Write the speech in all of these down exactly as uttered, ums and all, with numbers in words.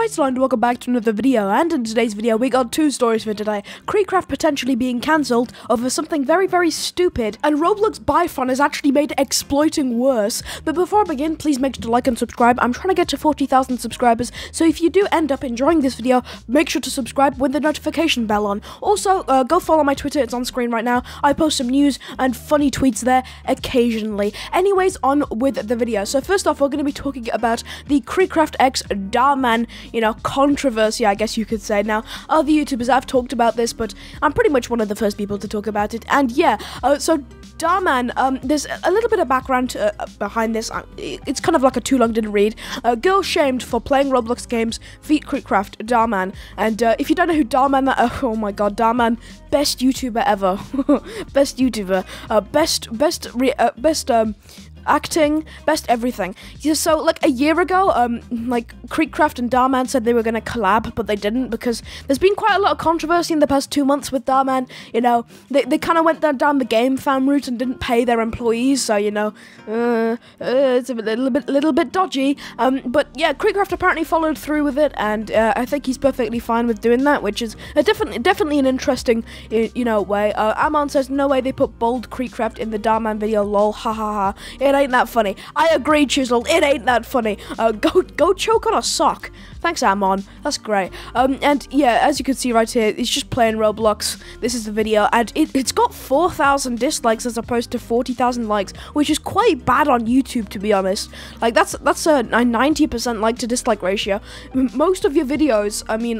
Alright, so welcome back to another video, and in today's video we got two stories for today. KreekCraft potentially being cancelled over something very very stupid, and Roblox Byfron has actually made exploiting worse. But before I begin, please make sure to like and subscribe. I'm trying to get to forty thousand subscribers, so if you do end up enjoying this video, make sure to subscribe with the notification bell on. Also, uh, go follow my Twitter, it's on screen right now. I post some news and funny tweets there occasionally. Anyways, on with the video. So first off, we're going to be talking about the KreekCraft x Dhar Mann, you know, controversy, I guess you could say. Now, other YouTubers have talked about this, but I'm pretty much one of the first people to talk about it. And yeah, uh, so Dhar Mann, um, there's a little bit of background uh, behind this. Um, it's kind of like a too long didn't read. A girl shamed for playing Roblox games, feat KreekCraft, Dhar Mann. And uh, if you don't know who Dhar Mann, uh, oh my god, Dhar Mann, best YouTuber ever, best YouTuber, uh, best, best, re uh, best, um. acting, best everything. Yeah, so like a year ago, um, like KreekCraft and Dhar Mann said they were gonna collab, but they didn't because there's been quite a lot of controversy in the past two months with Dhar Mann. You know, they they kind of went down, down the game fam route and didn't pay their employees, so you know, uh, uh, it's a little bit little bit dodgy. Um, but yeah, KreekCraft apparently followed through with it, and uh, I think he's perfectly fine with doing that, which is a different, definitely an interesting, you know, way. Uh, Amon says no way they put bold KreekCraft in the Dhar Mann video. Lol, ha ha ha. It It ain't that funny. I agree, Chisel. It ain't that funny. Uh, go, go choke on a sock. Thanks, Amon. That's great. Um, and yeah, as you can see right here, it's just playing Roblox. This is the video, and it, it's got four thousand dislikes as opposed to forty thousand likes, which is quite bad on YouTube, to be honest. Like that's that's a ninety percent like to dislike ratio. Most of your videos, I mean,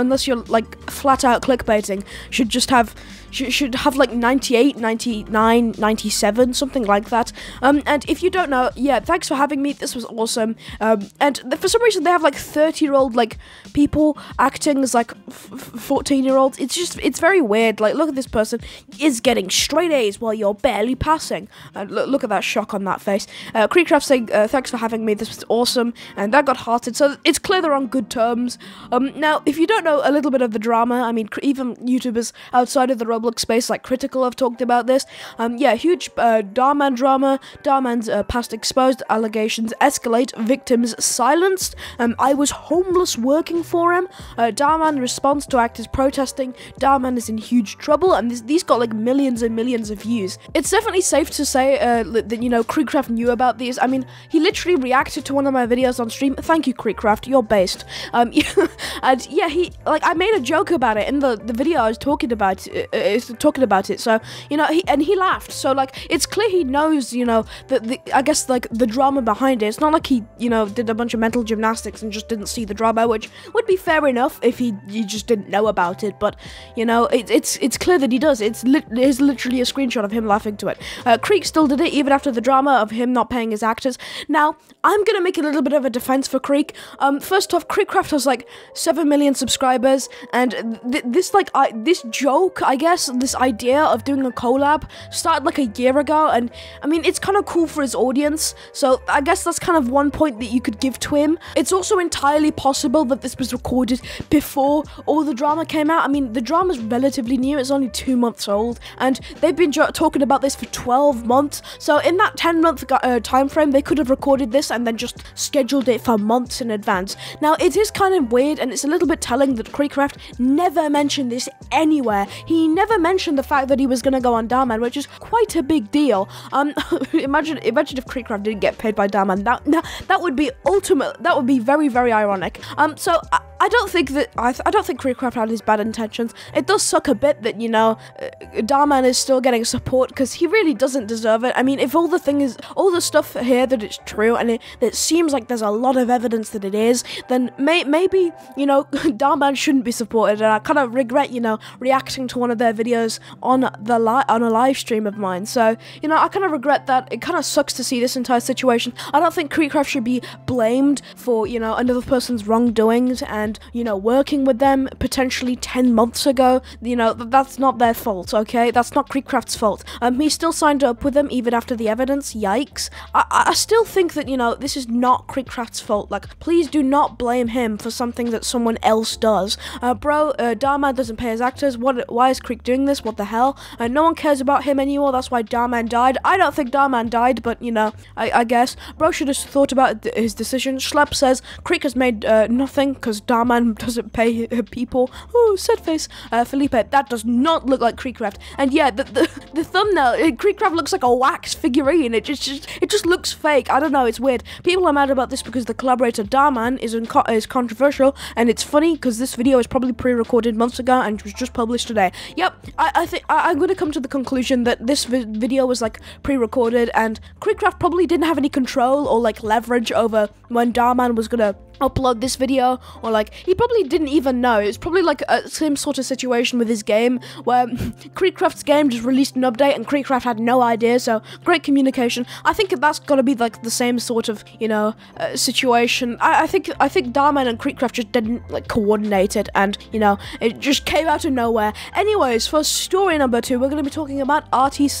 unless you're like flat out clickbaiting, should just have should, should have like ninety-eight, ninety-nine, ninety-seven, something like that. Um, and if you don't know, yeah, thanks for having me. This was awesome. Um, and for some reason, they have like thirty year old like people acting as like fourteen year olds. It's just, it's very weird. Like, look at this person is getting straight A's while you're barely passing. And look, look at that shock on that face. Uh, KreekCraft saying, uh, thanks for having me. This was awesome. And that got hearted. So it's clear they're on good terms. Um, now, if you don't know a little bit of the drama, I mean, even YouTubers outside of the Roblox space, like Critical, have talked about this. Um, yeah, huge uh, Dhar Mann drama. Dhar Mann's uh, past exposed, allegations escalate, victims silenced. Um, I was homeless working for him. Uh, Dhar Mann responds to actors protesting. Dhar Mann is in huge trouble, and this, these got like millions and millions of views. It's definitely safe to say uh, that, you know, KreekCraft knew about these. I mean, he literally reacted to one of my videos on stream. Thank you, KreekCraft, you're based. Um, and yeah, he like I made a joke about it in the the video I was talking about. Uh, uh, talking about it, so you know, he and he laughed. So like, it's clear he knows, you know. The, the, I guess like the drama behind it. It's not like he, you know, did a bunch of mental gymnastics and just didn't see the drama, which would be fair enough if he you just didn't know about it. But you know, it, it's it's clear that he does. It's lit is literally a screenshot of him laughing to it. Uh, Kreek still did it even after the drama of him not paying his actors. Now I'm gonna make a little bit of a defense for Kreek. Um, first off, KreekCraft has like seven million subscribers, and th this like I this joke, I guess, this idea of doing a collab started like a year ago, and I mean it's kind of cool for his audience, so I guess that's kind of one point that you could give to him. It's also entirely possible that this was recorded before all the drama came out. I mean, the drama's relatively new, it's only two months old, and they've been talking about this for twelve months, so in that ten month uh, time frame, they could have recorded this and then just scheduled it for months in advance. Now, it is kind of weird, and it's a little bit telling that KreekCraft never mentioned this anywhere. He never mentioned the fact that he was gonna go on Dhar Mann, which is quite a big deal. Um, Imagine, imagine if KreekCraft didn't get paid by Dhar Mann. That, that, that would be ultimate. That would be very, very ironic. Um, so I, I don't think that I, th I don't think KreekCraft had his bad intentions. It does suck a bit that, you know, uh, Dhar Mann is still getting support because he really doesn't deserve it. I mean, if all the thing is all the stuff here that it's true and it, it seems like there's a lot of evidence that it is, then may, maybe you know Dhar Mann shouldn't be supported. And I kind of regret, you know, reacting to one of their videos on the li on a live stream of mine. So you know, I kind of regret that. It kind of sucks to see this entire situation. I don't think KreekCraft should be blamed for, you know, another person's wrongdoings and, you know, working with them potentially ten months ago. You know, that's not their fault, okay? That's not KreekCraft's fault. Um, he still signed up with them even after the evidence. Yikes. I, I still think that, you know, this is not KreekCraft's fault. Like, please do not blame him for something that someone else does. Uh, bro, uh, Dhar Mann doesn't pay his actors. What? Why is Kreek doing this? What the hell? Uh, no one cares about him anymore. That's why Dhar Mann died. I don't think Dhar Mann died, but you know, I, I guess. Bro should have thought about th his decision. Schlep says, Kreek has made uh, nothing because Dhar Mann doesn't pay her people. Oh, sad face. Uh, Felipe, that does not look like KreekCraft. And yeah, the, the, the thumbnail, KreekCraft looks like a wax figurine. It just, just it just looks fake. I don't know, it's weird. People are mad about this because the collaborator Dhar Mann is, in co is controversial, and it's funny because this video is probably pre-recorded months ago and was just published today. Yep, I, I think I'm going to come to the conclusion that this vi video was like pre-recorded, and KreekCraft probably didn't have any control or like leverage over when Dhar Mann was gonna upload this video, or like he probably didn't even know. It's probably like a same sort of situation with his game where KreekCraft's game just released an update and KreekCraft had no idea. So great communication. I think that's got to be like the same sort of, you know, uh, situation. I, I think I think Dhar Mann and KreekCraft just didn't like coordinate it, and you know, it just came out of nowhere. Anyways, for story number two, we're going to be talking about R T C.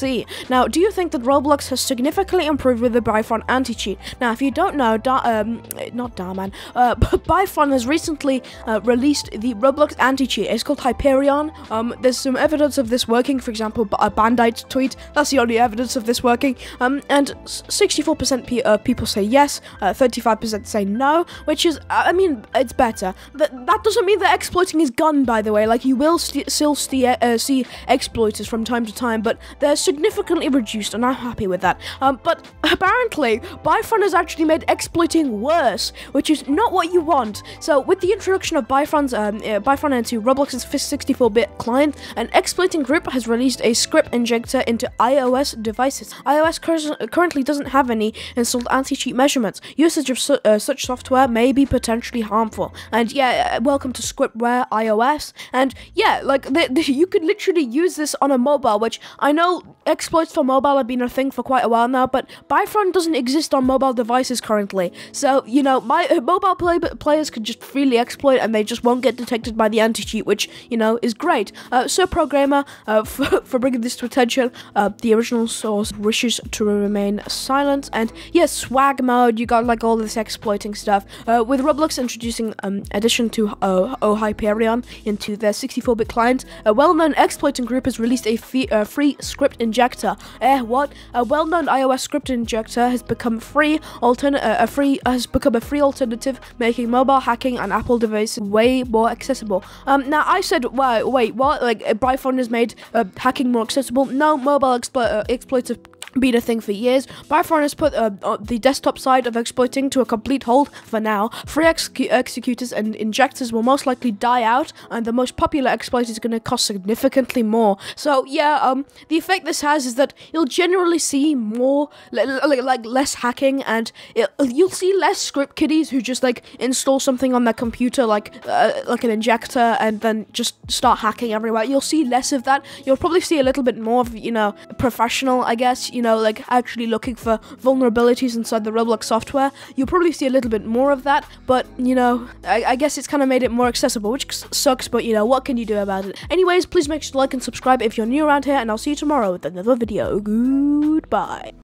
Now, do you think that Roblox has significantly improved with the Byfron anti-cheat? Now, if you don't know, da um, not Dhar Mann. Uh, but Byfron has recently uh, released the Roblox anti-cheat. It's called Hyperion. Um, there's some evidence of this working. For example, a Bandai tweet. That's the only evidence of this working. Um, and sixty-four percent pe uh, people say yes, thirty-five percent uh, say no, which is, I mean, it's better. Th that doesn't mean that exploiting is gone, by the way. Like, you will st still st uh, see exploiters from time to time, but they're significantly reduced, and I'm happy with that. Um, but apparently, Byfron has actually made exploiting worse, which is not what you want. So with the introduction of Byfron's um, uh, Byfron into Roblox's sixty-four bit client, an exploiting group has released a script injector into iOS devices. iOS cur currently doesn't have any installed anti-cheat measurements. Usage of su uh, such software may be potentially harmful. And yeah, uh, welcome to Scriptware iOS. And yeah, like the, the, you could literally use this on a mobile, which I know exploits for mobile have been a thing for quite a while now, but Byfron doesn't exist on mobile devices currently. So you know, my uh, mobile Play, players could just freely exploit, and they just won't get detected by the anti-cheat, which, you know, is great. Uh, so programmer, uh, for, for bringing this to attention, uh, the original source wishes to remain silent. And yes, yeah, swag mode, you got like all this exploiting stuff. Uh, with Roblox introducing um, addition to uh, Oh Hyperion into their sixty-four bit client, a well-known exploiting group has released a fee uh, free script injector. Eh, what? A well-known iOS script injector has become free altern uh, a free has become a free alternative, making mobile hacking and Apple devices way more accessible. Um, now I said, well, wait, what? Like Byfron has made uh, hacking more accessible? No, mobile explo uh, exploits have been a thing for years. Byfron has put uh, the desktop side of exploiting to a complete halt for now. Free ex executors and injectors will most likely die out, and the most popular exploit is going to cost significantly more. So yeah, um, the effect this has is that you'll generally see more, like, like less hacking, and it, you'll see less script kiddies who just like install something on their computer, like uh, like an injector, and then just start hacking everywhere. You'll see less of that. You'll probably see a little bit more of, you know, professional, I guess, you know, like actually looking for vulnerabilities inside the Roblox software. You'll probably see a little bit more of that, but you know, I, I guess it's kind of made it more accessible, which sucks, but you know, what can you do about it? Anyways, please make sure to like and subscribe if you're new around here, and I'll see you tomorrow with another video. Goodbye.